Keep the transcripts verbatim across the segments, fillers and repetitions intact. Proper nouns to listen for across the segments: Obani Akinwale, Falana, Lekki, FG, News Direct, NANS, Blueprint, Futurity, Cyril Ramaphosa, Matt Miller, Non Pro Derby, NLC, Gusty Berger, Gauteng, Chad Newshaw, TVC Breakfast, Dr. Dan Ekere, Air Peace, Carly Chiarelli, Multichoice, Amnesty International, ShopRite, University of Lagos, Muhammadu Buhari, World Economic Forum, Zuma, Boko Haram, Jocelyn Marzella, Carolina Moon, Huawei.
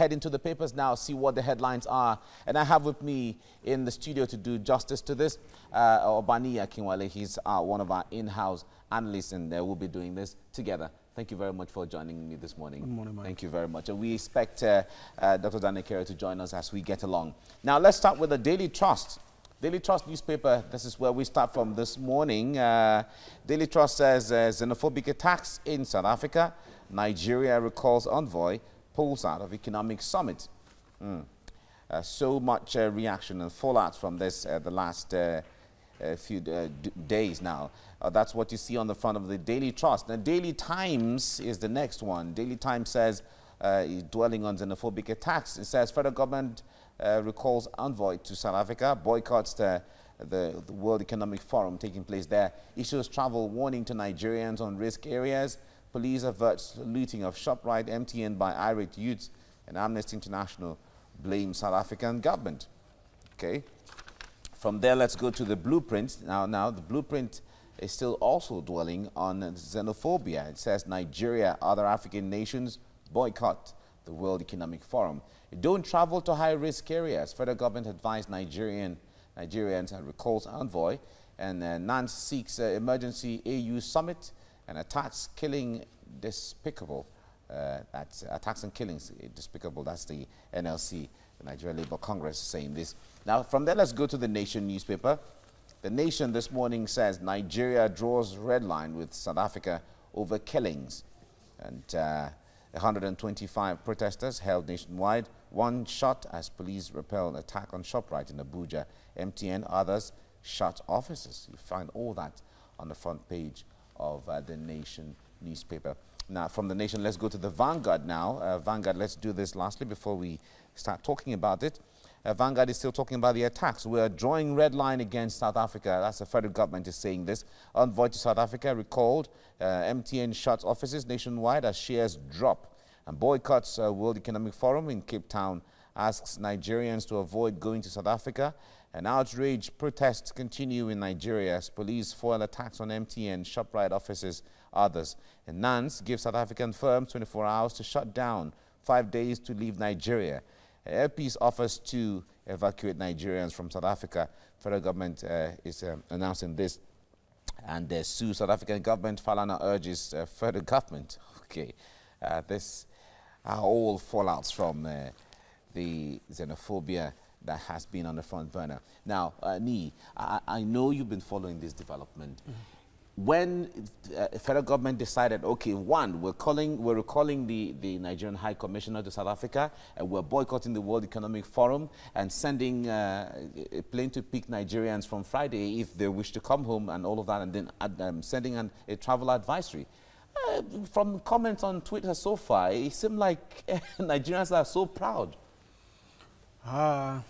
Head into the papers now, see what the headlines are. And I have with me in the studio to do justice to this, uh, Obani Akinwale. He's uh, one of our in-house analysts, and uh, we'll be doing this together. Thank you very much for joining me this morning. Good morning, Mike. Thank you very much. And we expect uh, uh, Doctor Dan Ekere to join us as we get along. Now, let's start with the Daily Trust. Daily Trust newspaper, this is where we start from this morning. Uh, Daily Trust says uh, xenophobic attacks in South Africa. Nigeria recalls envoy pulls out of economic summit. Mm. Uh, so much uh, reaction and fallout from this uh, the last uh, uh, few uh, d days now. Uh, that's what you see on the front of the Daily Trust. Now, Daily Times is the next one. Daily Times says, uh, dwelling on xenophobic attacks, it says federal government uh, recalls envoy to South Africa, boycotts the, the, the World Economic Forum taking place there, issues travel warning to Nigerians on risk areas, police averts looting of ShopRite, M T N by irate youths, and Amnesty International blames South African government. Okay. From there, let's go to the Blueprint. Now, now the Blueprint is still also dwelling on xenophobia. It says Nigeria, other African nations boycott the World Economic Forum. Don't travel to high-risk areas. Federal government advised Nigerian Nigerians and recalls envoy, and uh, NANS seeks uh, emergency A U summit. And attacks, killing, despicable. Uh, that's attacks and killings, despicable. That's the N L C, the Nigeria Labour Congress, saying this. Now, from there, let's go to the Nation newspaper. The Nation this morning says Nigeria draws red line with South Africa over killings, and uh, one hundred twenty-five protesters held nationwide. One shot as police repelled attack on ShopRite in Abuja. M T N, others shot officers. You find all that on the front page of uh, the Nation newspaper. Now, from the Nation, let's go to the Vanguard now. Uh, Vanguard, let's do this lastly before we start talking about it. Uh, Vanguard is still talking about the attacks. We are drawing red line against South Africa. That's the federal government is saying this. Envoy to South Africa recalled. Uh, M T N shuts offices nationwide as shares drop. And boycotts uh, World Economic Forum in Cape Town, asks Nigerians to avoid going to South Africa. And outrage protests continue in Nigeria as police foil attacks on M T N, ShopRite offices, others. And NANS gives South African firms twenty-four hours to shut down, five days to leave Nigeria. And Air Peace offers to evacuate Nigerians from South Africa. Federal government uh, is um, announcing this. And they uh, sue South African government. Falana urges uh, federal government. Okay, uh, this are all fallouts from uh, the xenophobia that has been on the front burner. Now, uh, Nee, I, I know you've been following this development. Mm-hmm. When the uh, federal government decided, okay, one, we're calling, we're recalling the, the Nigerian High Commissioner to South Africa, and we're boycotting the World Economic Forum and sending uh, a plane to pick Nigerians from Friday if they wish to come home and all of that, and then uh, um, sending an, a travel advisory. Uh, from comments on Twitter so far, it seemed like uh, Nigerians are so proud. Uh,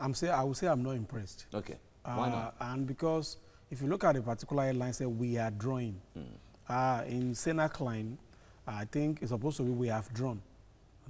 I'm say, I would say I'm not impressed. Okay. Why uh, not? And because if you look at a particular headline, say we are drawing. Mm. Uh, in Sena Klein, I think it's supposed to be we have drawn,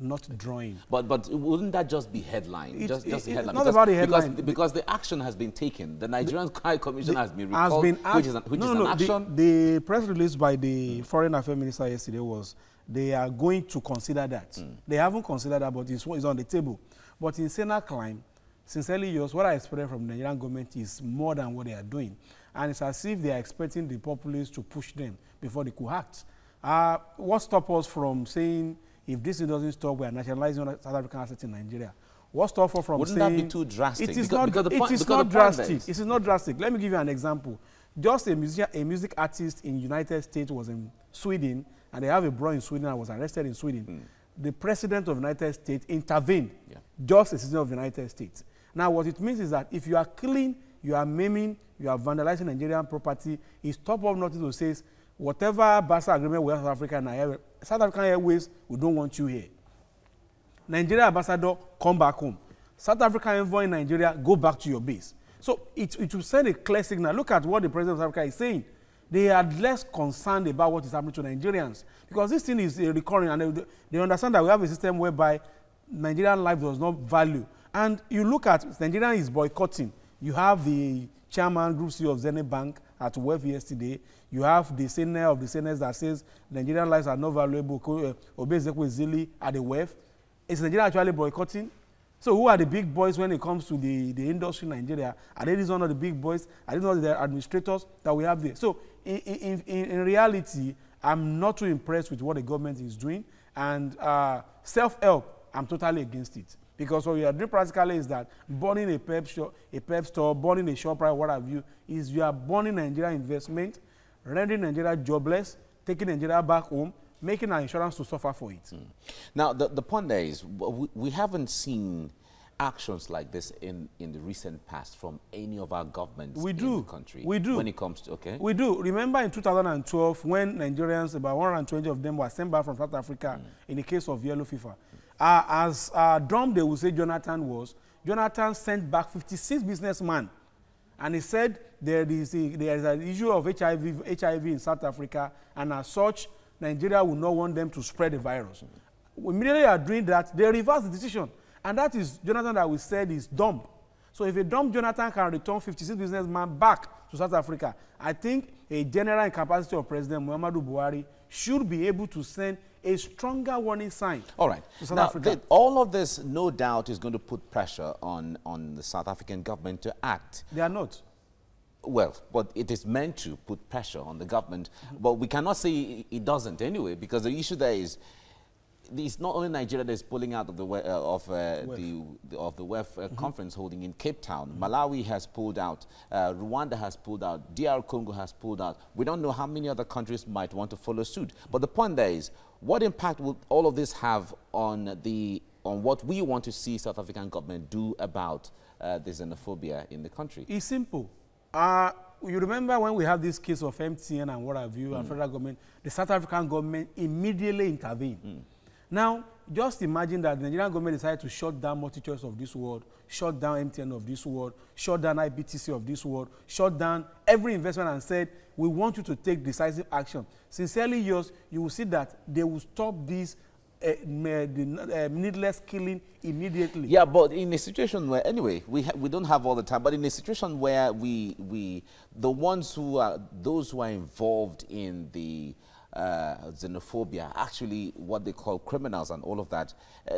not okay. drawing. But but wouldn't that just be headline? It, just just it, the headline. It's not because, about the headline. Because, because the action has been taken. The Nigerian High Commission has been recalled, has been which is an, which no, is no, an no, action. The, the press release by the mm. Foreign Affairs Minister yesterday was they are going to consider that. Mm. They haven't considered that, but it's what is on the table. But in Sena Klein, sincerely yours, what I expect from the Nigerian government is more than what they are doing. And it's as if they are expecting the populace to push them before they could act. Uh, what stops us from saying, if this doesn't stop, we are nationalizing South African assets in Nigeria? What stops us from Wouldn't saying... Wouldn't that be too drastic? It is because, not, because the point, it is not drastic. It is not drastic. Let me give you an example. Just a, music, a music artist in the United States was in Sweden, and they have a bro in Sweden and was arrested in Sweden. Mm. The president of the United States intervened. Yeah. Just a citizen of the United States. Now, what it means is that if you are killing, you are maiming, you are vandalizing Nigerian property, it's top of nothing to say, whatever BASA agreement with South Africa and South African Airways, we don't want you here. Nigeria ambassador, come back home. South African envoy in Nigeria, go back to your base. So it, it will send a clear signal. Look at what the president of South Africa is saying. They are less concerned about what is happening to Nigerians. Because this thing is uh, recurring, and they, they understand that we have a system whereby Nigerian life does not value. And you look at, Nigeria is boycotting. You have the chairman, Group C E O of Zenith Bank at W E F yesterday. You have the senior of the seniors that says Nigerian lives are not valuable. Obey Zili at the W E F. Is Nigeria actually boycotting? So who are the big boys when it comes to the, the industry in Nigeria? Are they one of the big boys? Are they one of the administrators that we have there? So in, in, in reality, I'm not too impressed with what the government is doing. And uh, self-help, I'm totally against it. Because what we are doing practically is that burning a pep, shop, a pep store, burning a ShopRite, what have you, is you are burning Nigeria investment, rendering Nigeria jobless, taking Nigeria back home, making our insurance to suffer for it. Mm. Now, the, the point there is, we, we haven't seen actions like this in, in the recent past from any of our governments we in do. the country. We do. When it comes to, okay? We do. Remember in two thousand twelve, when Nigerians, about one hundred twenty of them were sent back from South Africa mm. in the case of yellow fever. Mm. Uh, as uh, Drum, they would say Jonathan was, Jonathan sent back fifty-six businessmen. And he said there is, a, there is an issue of H I V, H I V in South Africa, and as such, Nigeria will not want them to spread the virus. Mm-hmm. Immediately they are doing that, they reverse the decision. And that is Jonathan that we said is dumb. So if a dumb Jonathan can return fifty-six businessmen back to South Africa, I think a general in capacity of President Muhammadu Buhari should be able to send a stronger warning sign. All right. To South now, Africa. They, all of this, no doubt, is going to put pressure on, on the South African government to act. They are not. Well, but it is meant to put pressure on the government, mm-hmm. but we cannot say it doesn't anyway, because the issue there is, it's not only Nigeria that is pulling out of the uh, of uh, the, the of the W E F uh, mm-hmm. conference holding in Cape Town. Mm-hmm. Malawi has pulled out, uh, Rwanda has pulled out, D R Congo has pulled out. We don't know how many other countries might want to follow suit. But the point there is, what impact will all of this have on the on what we want to see South African government do about uh, the xenophobia in the country? It's simple. Uh, you remember when we have this case of M T N and what have you, mm. and federal government, the South African government immediately intervened. Mm. Now, just imagine that the Nigerian government decided to shut down Multichoice of this world, shut down M T N of this world, shut down I B T C of this world, shut down every investment and said, we want you to take decisive action. Sincerely yours, you will see that they will stop this Uh, the, uh, needless killing immediately. Yeah, but in a situation where, anyway, we ha we don't have all the time. But in a situation where we we the ones who are those who are involved in the uh, xenophobia, actually what they call criminals and all of that, uh,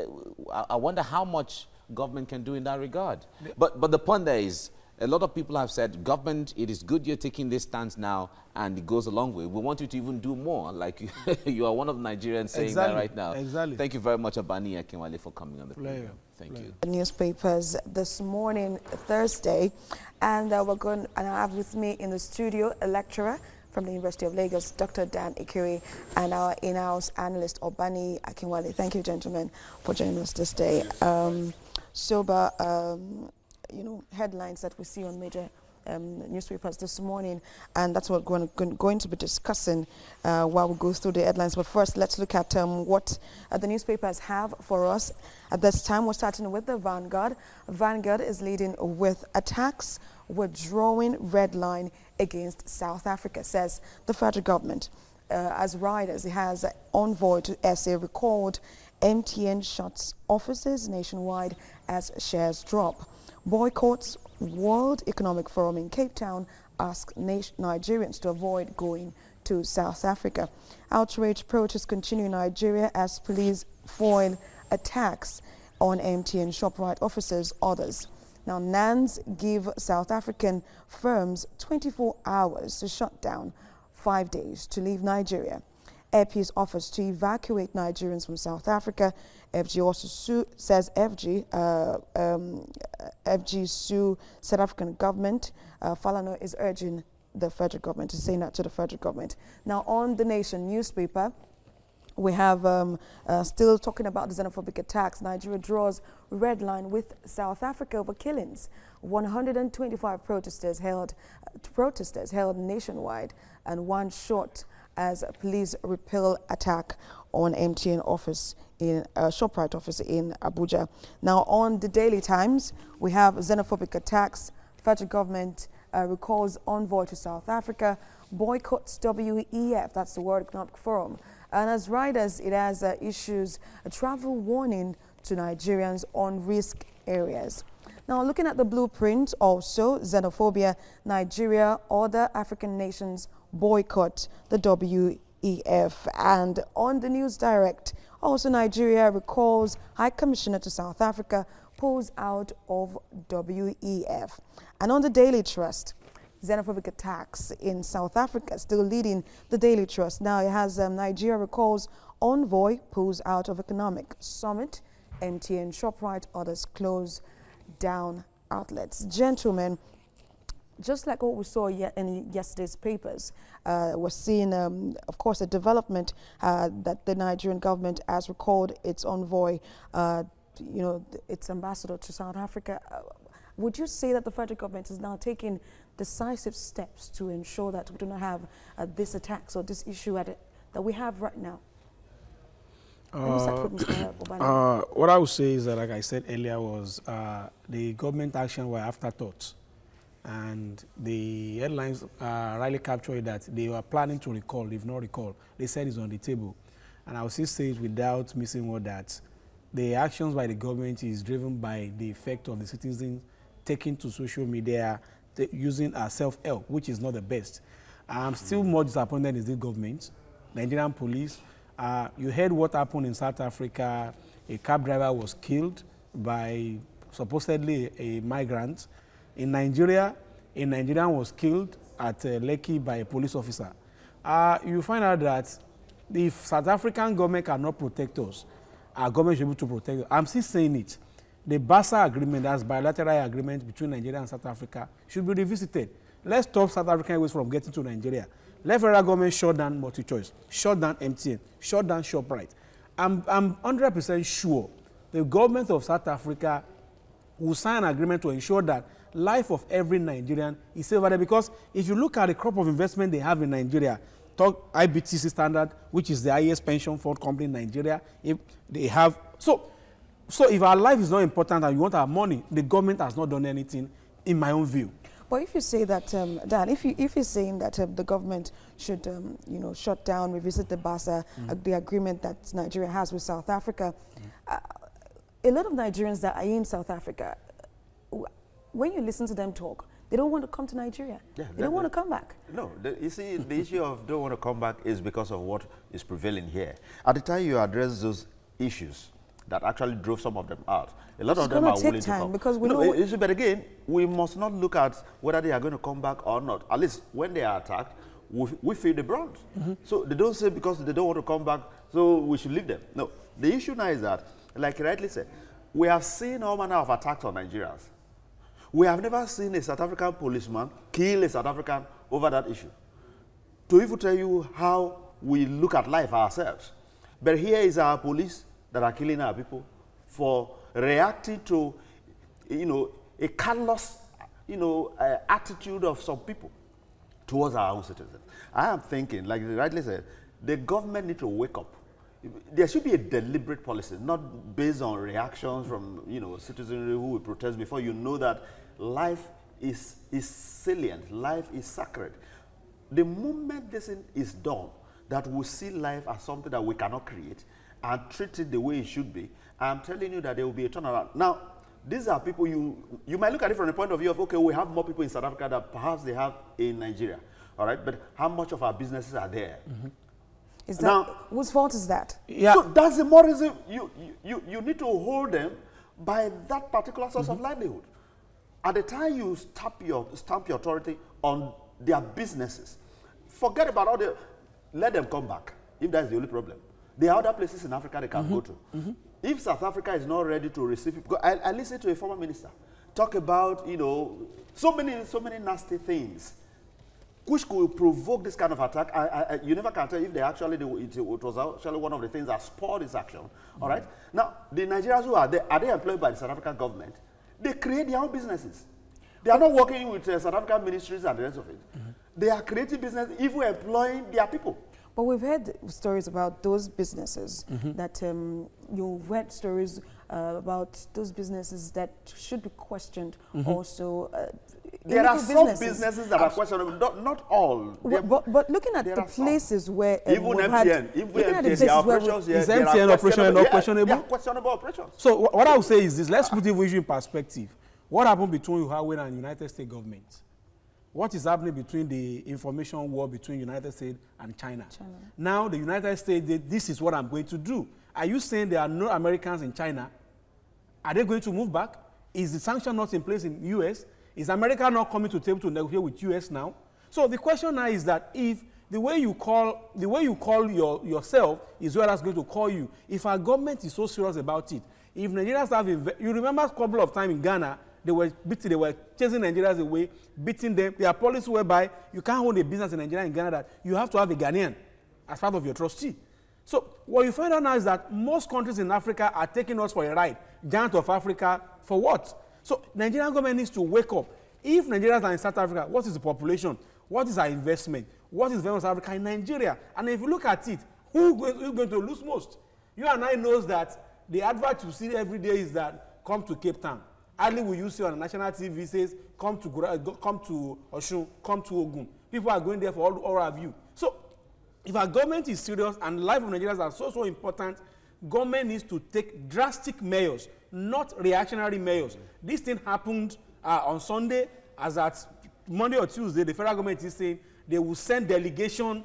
I, I wonder how much government can do in that regard. Yeah. But but the point there is, a lot of people have said, government, it is good you're taking this stance now, and it goes a long way. We want you to even do more, like you are one of the Nigerians saying exactly. that right now. Exactly. Thank you very much, Obani Akinwale, for coming on the Player. program. Thank Player. you. Newspapers this morning, Thursday, and uh, we're going and I have with me in the studio a lecturer from the University of Lagos, Doctor Dan Ekere, and our in-house analyst, Obani Akinwale. Thank you, gentlemen, for joining us this day. Um, sober. Um, you know, headlines that we see on major um, newspapers this morning, and that's what we're going, going to be discussing uh, while we go through the headlines. But first, let's look at um, what uh, the newspapers have for us. At this time, we're starting with the Vanguard. Vanguard is leading with attacks, withdrawing red line against South Africa, says the federal government. Uh, as riders, it has uh, envoy to S A recalled M T N shuts offices nationwide as shares drop. Boycotts World Economic Forum in Cape Town ask Nigerians to avoid going to South Africa. Outrage protests continue in Nigeria as police foil attacks on M T N ShopRite officers, others. Now, NANS give South African firms twenty-four hours to shut down, five days to leave Nigeria. Air Peace offers to evacuate Nigerians from South Africa. F G also sue, says F G, uh, um, F G sue South African government. Uh, Falano is urging the federal government, to say that to the federal government. Now, on The Nation newspaper, we have um, uh, still talking about the xenophobic attacks. Nigeria draws red line with South Africa over killings. one hundred twenty-five protesters held, uh, protesters held nationwide, and one shot as police repel attack on M T N office in uh, ShopRite office in Abuja. Now, on the Daily Times, we have xenophobic attacks. Federal government uh, recalls envoy to South Africa. Boycotts W E F, that's the World Economic Forum. And as riders, it has uh, issues a travel warning to Nigerians on risk areas. Now, looking at the blueprint, also xenophobia, Nigeria, other African nations boycott the W E F. And on the News Direct, Also, Nigeria recalls High Commissioner to South Africa pulls out of W E F. And on the Daily Trust, xenophobic attacks in South Africa still leading the Daily Trust. Now it has um, Nigeria recalls envoy pulls out of economic summit. M T N, ShopRite, others close down outlets. Gentlemen, just like what we saw ye in yesterday's papers, uh, we're seeing, um, of course, a development uh, that the Nigerian government has recalled its envoy, uh, you know, its ambassador to South Africa. Uh, would you say that the federal government is now taking decisive steps to ensure that we do not have uh, this attacks or this issue at it that we have right now? Uh, uh, what I would say is that, like I said earlier, was uh, the government action were afterthoughts, and the headlines uh, rightly captured that they were planning to recall. They've not recalled. They said it's on the table, and I will still say it without missing word that the actions by the government is driven by the effect of the citizens taking to social media, using our self-help, which is not the best. I'm still mm. more disappointed in the government, Nigerian police. Uh, you heard what happened in South Africa. A cab driver was killed by supposedly a migrant. In Nigeria, a Nigerian was killed at uh, Lekki by a police officer. Uh, you find out that if South African government cannot protect us, our government should be able to protect us. I'm still saying it. The BASA agreement, that's bilateral agreement between Nigeria and South Africa, should be revisited. Let's stop South African ways from getting to Nigeria. Let federal government shut down Multichoice, shut down M T N, shut down ShopRite. I'm, I'm one hundred percent sure the government of South Africa will sign an agreement to ensure that life of every Nigerian is saved there. Because if you look at the crop of investment they have in Nigeria, talk I B T C standard, which is the highest pension fund company in Nigeria, if they have. So, so if our life is not important and you want our money, the government has not done anything, in my own view. Well, if you say that, um, Dan, if you if you're saying that uh, the government should, um, you know, shut down, revisit the BASA, mm. uh, the agreement that Nigeria has with South Africa, mm. uh, a lot of Nigerians that are in South Africa, when you listen to them talk, they don't want to come to Nigeria. Yeah, they don't want to come back. No, the, you see, the issue of don't want to come back is because of what is prevailing here. At the time you address those issues that actually drove some of them out, a lot it's of them are willing time to come. Because we no, know it, but again, we must not look at whether they are going to come back or not. At least when they are attacked, we, we feel the brunt. Mm-hmm. So they don't say because they don't want to come back, so we should leave them. No, the issue now is that, like you rightly said, we have seen all manner of attacks on Nigerians. We have never seen a South African policeman kill a South African over that issue. To even tell you how we look at life ourselves. But here is our police that are killing our people for reacting to, you know, a callous, you know, uh, attitude of some people towards our own citizens. I am thinking, like you rightly said, the government need to wake up. There should be a deliberate policy, not based on reactions from, you know, citizenry who will protest before you know that life is, is salient, life is sacred. The moment this is done, that we see life as something that we cannot create, and treat it the way it should be, I'm telling you that there will be a turnaround. Now, these are people you, you might look at it from the point of view of, okay, we have more people in South Africa than perhaps they have in Nigeria, all right? But how much of our businesses are there? Mm-hmm. Is that, now, whose fault is that? Yeah. So that's the more reason you, you, you need to hold them by that particular source mm-hmm. of livelihood. At the time you stamp your, stamp your authority on their businesses, forget about all the, let them come back, if that's the only problem. There are other places in Africa they can mm-hmm. go to. Mm-hmm. If South Africa is not ready to receive people, I, I listened to a former minister talk about, you know, so many, so many nasty things which could provoke this kind of attack. I, I, you never can tell if they actually, they, it, it was actually one of the things that spurred this action, mm-hmm. all right? Now, the Nigerians who are there, are they employed by the South African government? They create their own businesses. They are not working with uh, South African ministries and the rest of it. Mm-hmm. They are creating business, even employing their people. But we've heard stories about those businesses mm-hmm. that um, you've heard stories uh, about those businesses that should be questioned mm-hmm. also. Uh, there are some businesses, businesses that are questionable, not, not all. But, but, but looking at the places some. where uh, even M T N, had, even M T N, the operations, yeah, is M T N operation not questionable? Yeah, questionable operations. So wh what I would say is this: let's put the issue in perspective. What happened between Huawei and United States government? What is happening between the information war between United States and China? China. Now the United States, they, this is what I'm going to do. Are you saying there are no Americans in China? Are they going to move back? Is the sanction not in place in the U S? Is America not coming to the table to negotiate with U S now? So the question now is that if the way you call, the way you call your, yourself is what is going to call you. If our government is so serious about it, if Nigerians have, you remember a couple of times in Ghana, they were beating, they were chasing Nigerians away, beating them. There are policies whereby you can't own a business in Nigeria and Ghana, that you have to have a Ghanaian as part of your trustee. So what you find out now is that most countries in Africa are taking us for a ride. Giant of Africa, for what? So Nigerian government needs to wake up. If Nigerians are in South Africa, what is the population? What is our investment? What is South Africa in Nigeria? And if you look at it, who is going to lose most? You and I knows that the advert you see every day is that come to Cape Town. Hardly will you see on national T V says come to come to Osun, come to Ogun. People are going there for all, all of you. So if our government is serious and life of Nigerians are so so important, government needs to take drastic measures, not reactionary measures. Mm-hmm. This thing happened uh, on Sunday, as at Monday or Tuesday, the federal government is saying they will send delegation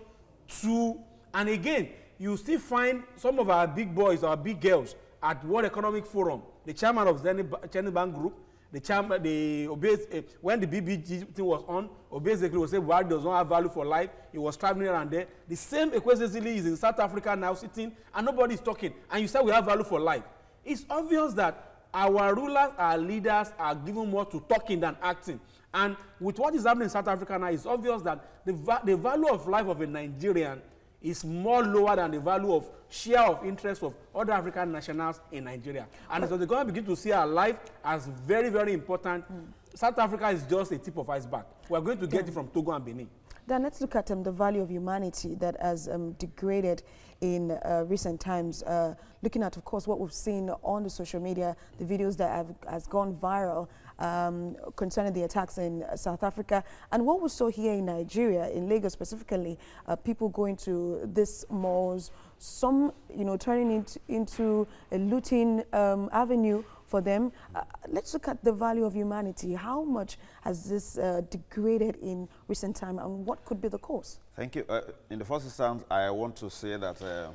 to, and again, you still find some of our big boys, our big girls, at World Economic Forum, the chairman of Zenith Bank Group, the chairman, the obeys, uh, when the B B G thing was on, basically was saying, well, does not have value for life. It was traveling around there. The same Ekwesili is in South Africa now sitting, and nobody is talking. And you say we have value for life. It's obvious that our rulers, our leaders are given more to talking than acting. And with what is happening in South Africa now, it's obvious that the, va the value of life of a Nigerian is more lower than the value of share of interest of other African nationals in Nigeria. And so they're going to begin to see our life as very, very important. Mm. South Africa is just a tip of iceberg. We're going to get mm. it from Togo and Benin. Dan, let's look at um, the value of humanity that has um, degraded in uh, recent times. Uh, looking at, of course, what we've seen on the social media, the videos that have has gone viral um, concerning the attacks in uh, South Africa, and what we saw here in Nigeria, in Lagos specifically, uh, people going to these malls, some, you know, turning it into a looting um, avenue for them. Uh, let's look at the value of humanity. How much has this uh, degraded in recent time, and what could be the cause? Thank you. Uh, in the first instance, I want to say that uh,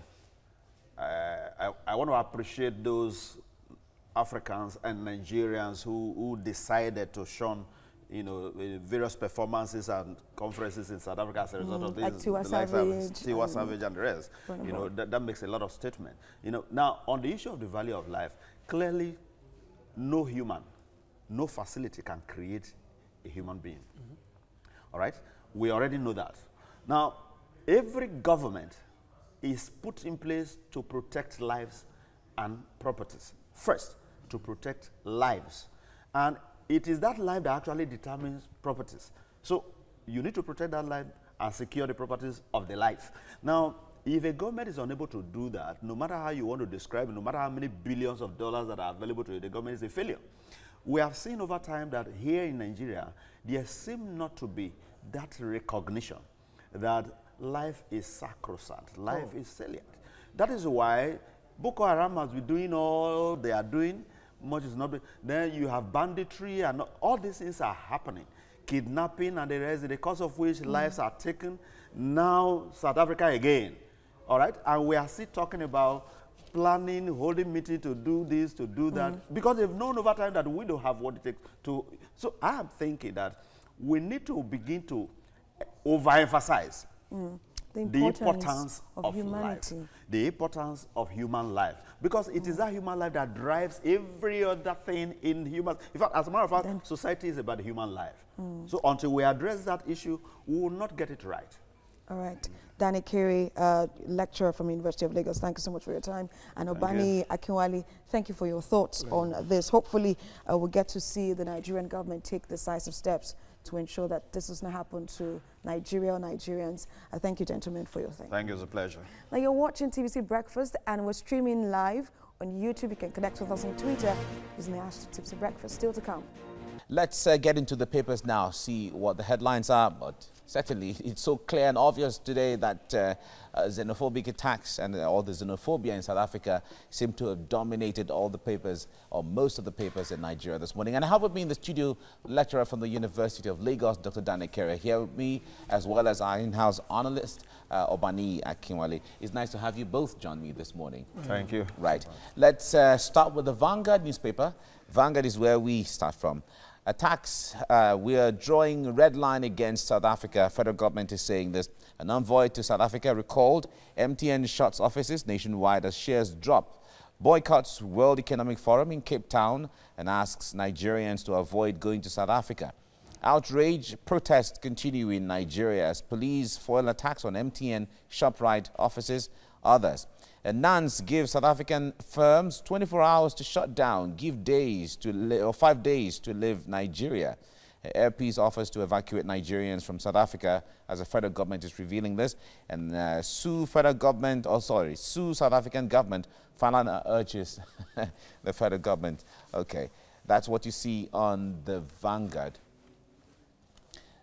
I, I, I want to appreciate those Africans and Nigerians who, who decided to shun, you know, various performances and conferences in South Africa as a result mm, of this. Like Tiwa Savage. Tiwa Savage and the rest. Wonderful. You know, that, that makes a lot of statement. You know, now, on the issue of the value of life, clearly, no human, no facility can create a human being. Mm-hmm. All right? We already know that. Now, every government is put in place to protect lives and properties. First, to protect lives. And it is that life that actually determines properties. So you need to protect that life and secure the properties of the life. Now, if a government is unable to do that, no matter how you want to describe it, no matter how many billions of dollars that are available to you, the government is a failure. We have seen over time that here in Nigeria, there seems not to be that recognition that life is sacrosanct, life oh. is salient. That is why Boko Haram has been doing all they are doing, much is not doing. Then you have banditry and all these things are happening. Kidnapping and the rest, in the course of which mm. lives are taken. Now, South Africa again. All right, and we are still talking about planning, holding meetings to do this, to do that, mm-hmm. because they've known over time that we don't have what it takes to. So I'm thinking that we need to begin to overemphasize mm. the importance, the importance of, of humanity, life, the importance of human life, because it mm. is that human life that drives every other thing in humans. In fact, as a matter of fact, then society is about the human life. Mm. So until we address that issue, we will not get it right. All right. Dan Ekere, uh, lecturer from the University of Lagos, thank you so much for your time. And Obani Akinwale, thank you for your thoughts yeah. on this. Hopefully, uh, we'll get to see the Nigerian government take decisive steps to ensure that this does not happen to Nigeria or Nigerians. Uh, thank you, gentlemen, for your time. Thank you. It's a pleasure. Now, you're watching T V C Breakfast, and we're streaming live on YouTube. You can connect with us on Twitter using the hashtag T V C Breakfast. Still to come. Let's uh, get into the papers now, see what the headlines are, but certainly it's so clear and obvious today that uh, uh, xenophobic attacks and all the xenophobia in South Africa seem to have dominated all the papers, or most of the papers in Nigeria this morning. And I have with me in the studio lecturer from the University of Lagos, Doctor Dan Ekere, here with me, as well as our in-house analyst, uh, Obani Akinwale. It's nice to have you both join me this morning. Thank you. Right. Let's uh, start with the Vanguard newspaper. Vanguard is where we start from. Attacks, uh, we are drawing a red line against South Africa. Federal government is saying this. An envoy to South Africa recalled M T N shuts offices nationwide as shares drop. Boycotts World Economic Forum in Cape Town and asks Nigerians to avoid going to South Africa. Outrage protests continue in Nigeria as police foil attacks on M T N, ShopRite offices, others. And NANS gives South African firms twenty-four hours to shut down, give days to or five days to leave Nigeria. Air Peace offers to evacuate Nigerians from South Africa as the federal government is revealing this. And uh, sue federal government, or oh, sorry, sue South African government. Falana urges the federal government. Okay, that's what you see on the Vanguard.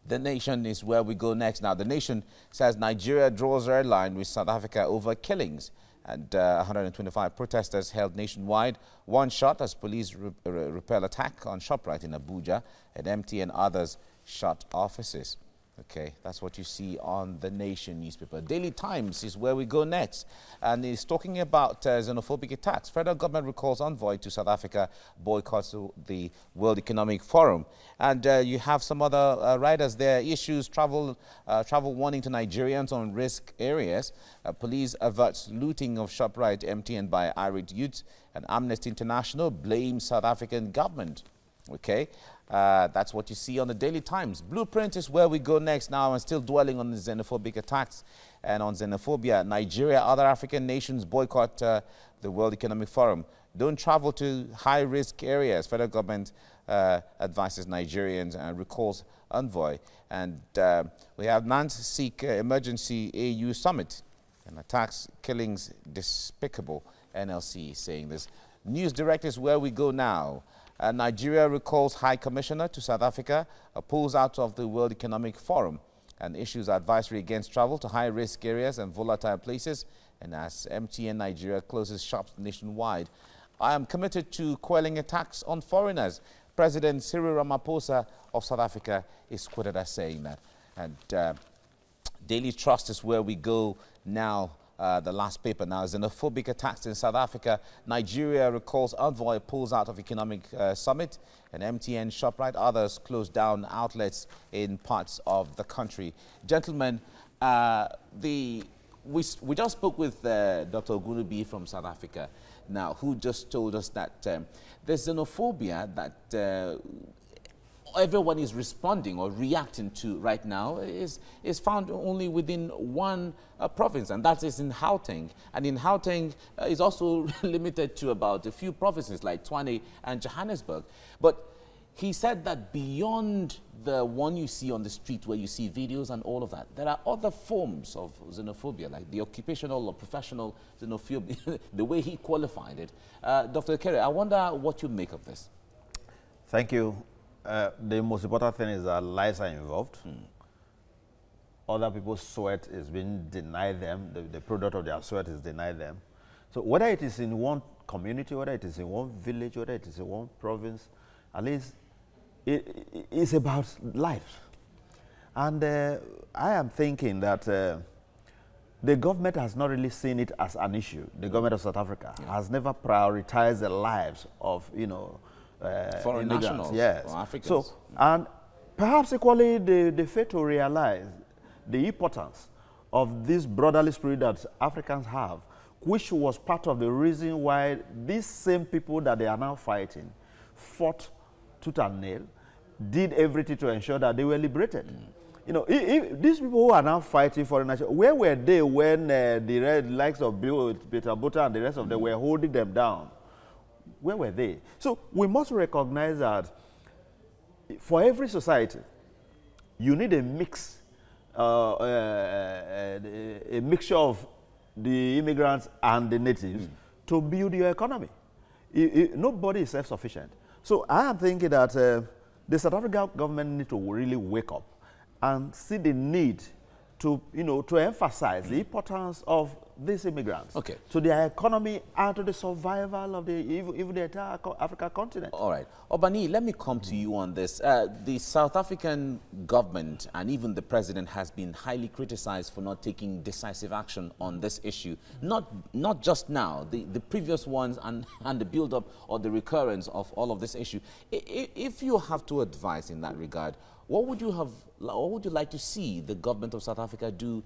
The Nation is where we go next. Now, The Nation says Nigeria draws red line with South Africa over killings. And uh, one hundred twenty-five protesters held nationwide. One shot as police re re repel attack on ShopRite in Abuja, and M T N and others shut offices. Okay, that's what you see on The Nation newspaper. Daily Times is where we go next, and is talking about uh, xenophobic attacks. Federal government recalls envoy to South Africa, boycotts the World Economic Forum. And uh, you have some other uh, writers there. Issues, travel, uh, travel warning to Nigerians on risk areas. Uh, police averts looting of ShopRite, M T N by irate youths. And Amnesty International blames South African government. Okay, uh, that's what you see on the Daily Times. Blueprint is where we go next now, and still dwelling on the xenophobic attacks and on xenophobia. Nigeria, other African nations boycott uh, the World Economic Forum. Don't travel to high-risk areas. Federal government uh, advises Nigerians and recalls envoy. And uh, we have NANS seek uh, emergency A U summit, and attacks, killings, despicable. N L C saying this. News Direct is where we go now. Uh, Nigeria recalls High Commissioner to South Africa, uh, pulls out of the World Economic Forum, and issues advisory against travel to high-risk areas and volatile places, and as M T N Nigeria closes shops nationwide. I am committed to quelling attacks on foreigners. President Cyril Ramaphosa of South Africa is quoted as saying that. And uh, Daily Trust is where we go now. Uh, the last paper now is xenophobic attacks in South Africa. Nigeria recalls envoy pulls out of economic uh, summit, and M T N, ShopRite, others close down outlets in parts of the country. Gentlemen, uh, the we, we just spoke with uh, Doctor Ogunubi from South Africa now, who just told us that um, there's xenophobia that uh, everyone is responding or reacting to right now is is found only within one uh, province, and that is in Gauteng. And in Gauteng uh, is also limited to about a few provinces like Tshwane and Johannesburg. But he said that beyond the one you see on the street where you see videos and all of that, there are other forms of xenophobia, like the occupational or professional xenophobia, the way he qualified it. Uh, Doctor Ekere, I wonder what you make of this. Thank you. Uh, the most important thing is that lives are involved. Mm. Other people's sweat is being denied them. The, the product of their sweat is denied them. So whether it is in one community, whether it is in one village, whether it is in one province, at least it, it, it's about life. And uh, I am thinking that uh, the government has not really seen it as an issue. The government of South Africa yeah. has never prioritized the lives of, you know, Uh, foreign nationals, yes. Or Africans. So, and perhaps equally, they, they fail to realize the importance of this brotherly spirit that Africans have, which was part of the reason why these same people that they are now fighting fought tooth and nail, did everything to ensure that they were liberated. Mm. You know, if, if these people who are now fighting foreign nationals, where were they when uh, the red likes of Bill Peter Buta and the rest mm. of them were holding them down? Where were they? So we must recognize that for every society, you need a mix, uh, uh, a mixture of the immigrants and the natives mm. to build your economy. It, it, nobody is self-sufficient. So I am thinking that uh, the South African government needs to really wake up and see the need to, you know, to emphasize mm. the importance of these immigrants okay. to their economy and to the survival of the, even the entire Africa continent. All right. Obani, let me come to you on this. Uh, the South African government and even the president has been highly criticized for not taking decisive action on this issue. Not, not just now, the, the previous ones and, and the build-up or the recurrence of all of this issue. I, if you have to advise in that regard, what would you have, what would you like to see the government of South Africa do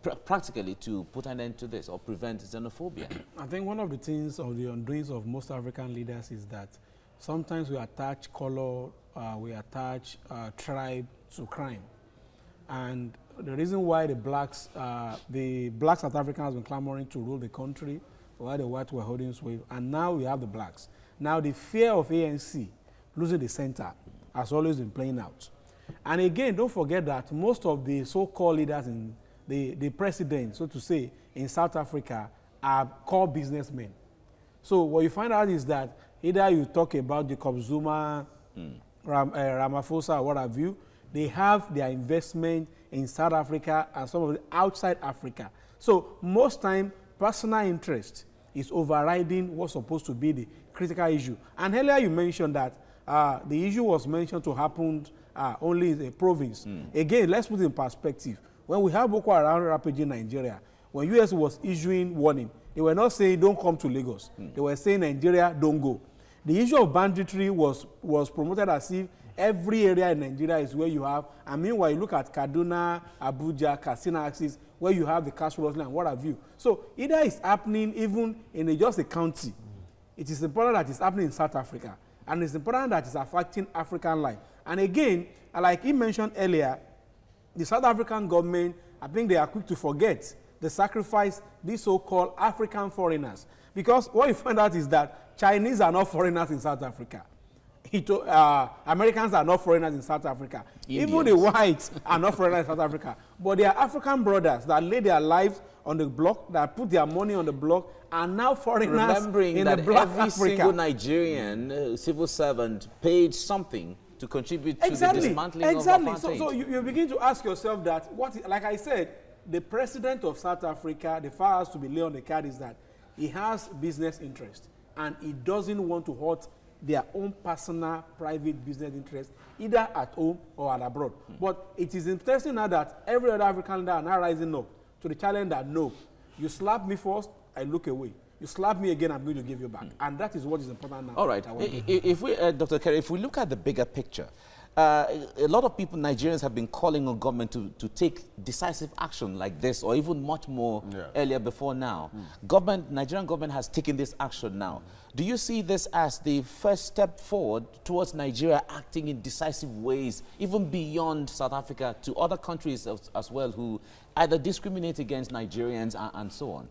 pr practically to put an end to this or prevent xenophobia? I think one of the things or the undoings of most African leaders is that sometimes we attach color, uh, we attach uh, tribe to crime. And the reason why the blacks, uh, the black South Africans have been clamoring to rule the country, while the whites were holding sway, and now we have the blacks. Now the fear of A N C losing the center has always been playing out. And again, don't forget that most of the so-called leaders in the, the president, so to say, in South Africa are core businessmen. So what you find out is that either you talk about Jacob Zuma, mm. Ram, uh, Ramaphosa, what have you, they have their investment in South Africa and some of the outside Africa. So most time, personal interest is overriding what's supposed to be the critical issue. And earlier you mentioned that uh, the issue was mentioned to happen Uh, only in a province. Mm. Again, let's put it in perspective. When we have Boko Haram rampaging Nigeria, when U S was issuing warning, they were not saying don't come to Lagos. Mm. They were saying Nigeria, don't go. The issue of banditry was, was promoted as if every area in Nigeria is where you have, and meanwhile you look at Kaduna, Abuja, Katsina axis, where you have the castle and what have you. So either it's happening even in a, just a county. Mm. It is important that it's happening in South Africa. And it's important that it's affecting African life. And again, like he mentioned earlier, the South African government, I think they are quick to forget the sacrifice these so-called African foreigners. Because what you find out is that Chinese are not foreigners in South Africa. It, uh, Americans are not foreigners in South Africa. Indians. Even the whites are not foreigners in South Africa. But they are African brothers that lay their lives on the block, that put their money on the block, are now foreigners Remembering in that the black every Africa. Single Nigerian uh, civil servant paid something to contribute to exactly. the dismantling exactly. of apartheid. Exactly. So, so you, you begin to ask yourself that, what, like I said, the president of South Africa, the far has to be laid on the card is that he has business interest and he doesn't want to hurt their own personal, private business interest, either at home or at abroad. Mm. But it is interesting now that every other African leader are now rising up to the challenge that, no, you slap me first, I look away. You slap me again, I'm going to give you back. Mm. And that is what is important now. All right. I, if we, uh, Doctor Ekere, if we look at the bigger picture, uh, a lot of people, Nigerians, have been calling on government to, to take decisive action like this, or even much more yeah. earlier before now. Mm. Government, Nigerian government has taken this action now. Mm. Do you see this as the first step forward towards Nigeria acting in decisive ways, even beyond South Africa, to other countries as, as well who either discriminate against Nigerians and, and so on?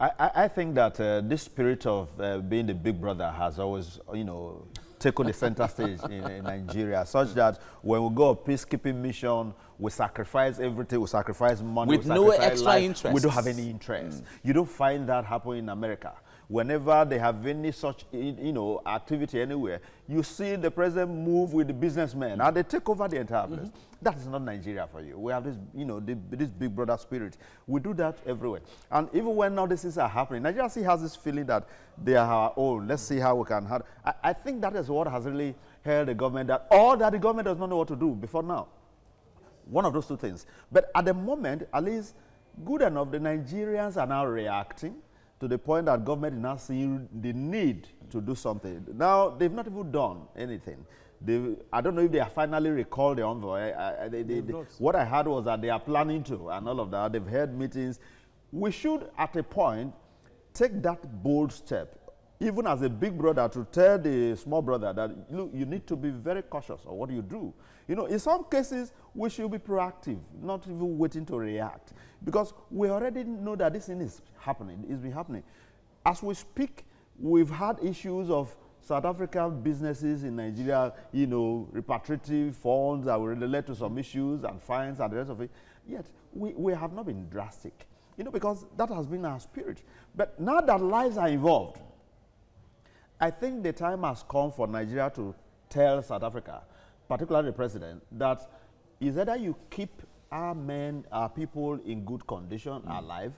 I, I think that uh, this spirit of uh, being the big brother has always, you know, taken the center stage in, in Nigeria, such that when we go on peacekeeping mission, we sacrifice everything, we sacrifice money, with we no sacrifice extra life. Interest. We don't have any interest. Mm. You don't find that happening in America. Whenever they have any such, you know, activity anywhere, you see the president move with the businessmen and they take over the entire place. Mm-hmm. That is not Nigeria for you. We have this, you know, the, this big brother spirit. We do that everywhere. And even when all these things are happening, Nigeria still has this feeling that they are our own. Let's see how we can handle. I, I think that is what has really held the government that, or that the government does not know what to do before now. One of those two things. But at the moment, at least good enough, the Nigerians are now reacting to the point that government is now seeing the need to do something. Now, they've not even done anything. They, I don't know if they have finally recalled the envoy. I, I, they, they, they, what I heard was that they are planning to and all of that. They've held meetings. We should, at a point, take that bold step, even as a big brother, to tell the small brother that, look, you need to be very cautious of what you do. You know, in some cases, we should be proactive, not even waiting to react. Because we already know that this thing is happening, it's been happening. As we speak, we've had issues of South African businesses in Nigeria, you know, repatriative funds that were led to some issues and fines and the rest of it. Yet, we, we have not been drastic, you know, because that has been our spirit. But now that lives are involved, I think the time has come for Nigeria to tell South Africa, particularly the president, that is either you keep are men, are people in good condition, mm. alive,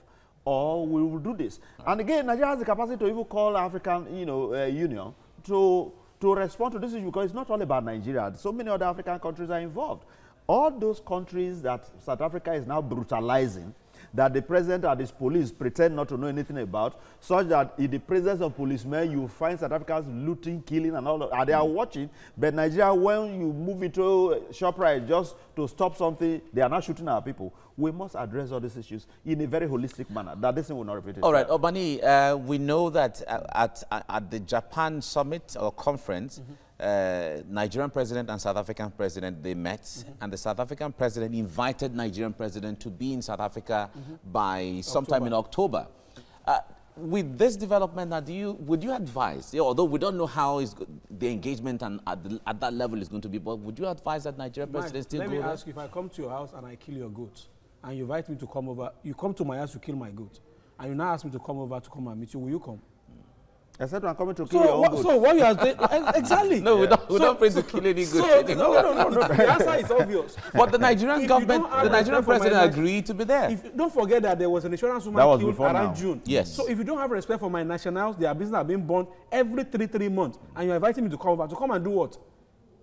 or we will do this. Okay. And again, Nigeria has the capacity to even call African, you know, uh, Union to to respond to this issue, because it's not all about Nigeria. So many other African countries are involved. All those countries that South Africa is now brutalizing, that the president and his police pretend not to know anything about, such that in the presence of policemen, you find South Africans looting, killing, and all that. And they are watching. But Nigeria, when you move into ShopRite just to stop something, they are not shooting our people. We must address all these issues in a very holistic manner. That this thing will not repeat itself. All right, Obani, uh, we know that at, at, at the Japan summit or conference, mm-hmm. Uh, Nigerian president and South African president, they met, mm-hmm. and the South African president invited Nigerian president to be in South Africa mm-hmm. by sometime October. in October. Uh, with this development, now, do you, would you advise, you know, although we don't know how is the engagement and at, the, at that level is going to be, but would you advise that Nigerian Mike, president still let go Let me ask you, if I come to your house and I kill your goat, and you invite me to come over, you come to my house to kill my goat, and you now ask me to come over to come and meet you, will you come? Except I'm coming to kill so your own what, So what you are saying, exactly. No, yeah. we don't, we so, don't pray so, to kill any good. So, no, no, no, no. The answer is obvious. But the Nigerian if government, the Nigerian president agreed to be there. If, don't forget that there was an insurance woman killed around now. June. Yes. So if you don't have respect for my nationals, their business are being burned every three, three months. And you're inviting me to come over. To come and do what?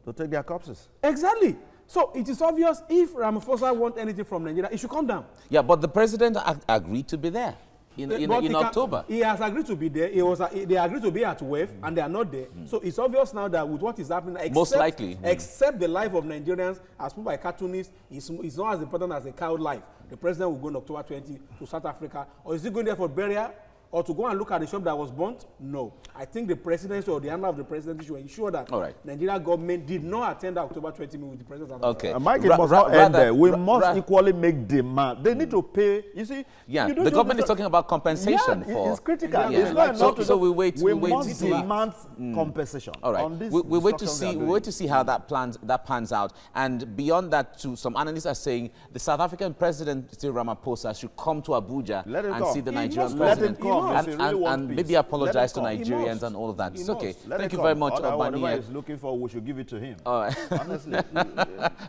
To take their corpses. Exactly. So it is obvious if Ramaphosa wants anything from Nigeria, it should come down. Yeah, but the president ag agreed to be there. In, in, in he October. Can, he has agreed to be there. He was, uh, they agreed to be at W E F, mm. and they are not there. Mm. So it's obvious now that with what is happening, except, most likely, except mm. the life of Nigerians, as put by cartoonists, is, is not as important as the cow life. The president will go on October twentieth to South Africa. Or is he going there for burial? Or to go and look at the shop that was burnt? No. I think the presidency or the handler of the presidency should ensure that All right. Nigeria government did not attend the October twentieth meeting with the president. Okay. Uh, Mike, it must not end there. We must equally make demand. They mm. need to pay. You see, yeah, you the government is talking about compensation. Yeah, for it's critical. Yeah. It's yeah. Like so, so we wait. We, we must wait demand mm. compensation. All right. On this we we wait to see. We wait to see how that plans that pans out. And beyond that, too, some analysts are saying the South African president, Cyril Ramaphosa, should come to Abuja and come. see the Nigerian president. And, and, really and maybe apologize to Nigerians and all of that. He it's okay. Let Thank you come. very much, Obani. Whatever he's looking for, we should give it to him. All right. Honestly.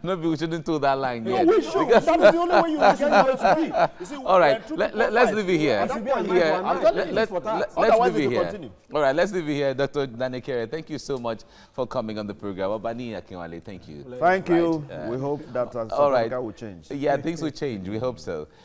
Maybe we shouldn't do that line no, yet. We should. That is the only way you can get it to be. You see, all right. Let, let, let's leave it here. Point, yeah. I'm I'm let, let, let, let's leave it here. Continue. All right. Let's leave it here. Doctor Dan Ekere, thank you so much for coming on the program. Obani Akinwale, thank you. Thank right. you. Uh, we hope that South Africa will change. Yeah, things will change. We hope so.